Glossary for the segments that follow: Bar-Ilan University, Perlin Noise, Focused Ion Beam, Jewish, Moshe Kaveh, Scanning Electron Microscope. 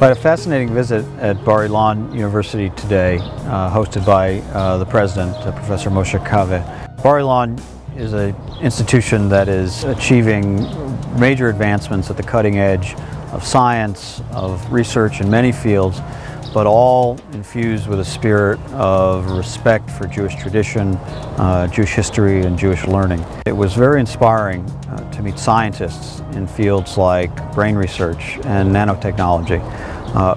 But a fascinating visit at Bar-Ilan University today, hosted by the president, Professor Moshe Kaveh. Bar-Ilan is an institution that is achieving major advancements at the cutting edge of science, of research in many fields, but all infused with a spirit of respect for Jewish tradition, Jewish history, and Jewish learning. It was very inspiring to meet scientists in fields like brain research and nanotechnology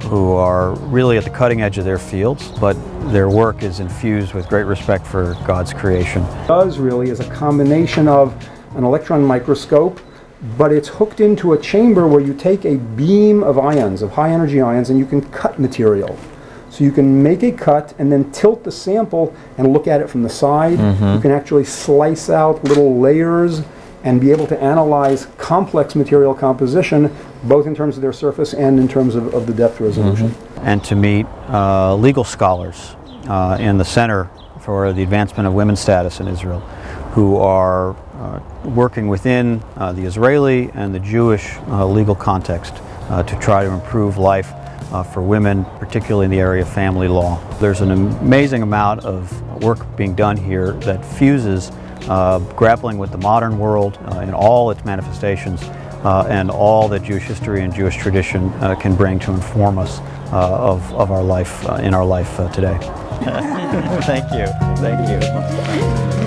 who are really at the cutting edge of their fields, but their work is infused with great respect for God's creation. What it does really is a combination of an electron microscope, but it's hooked into a chamber where you take a beam of ions, of high energy ions, and you can cut material. So you can make a cut and then tilt the sample and look at it from the side. Mm-hmm. You can actually slice out little layers and be able to analyze complex material composition, both in terms of their surface and in terms of the depth resolution. Mm-hmm. And to meet legal scholars in the Center for the Advancement of Women's Status in Israel, who are working within the Israeli and the Jewish legal context to try to improve life for women, particularly in the area of family law. There's an amazing amount of work being done here that fuses grappling with the modern world in all its manifestations and all that Jewish history and Jewish tradition can bring to inform us of our life today. Thank you. Thank you.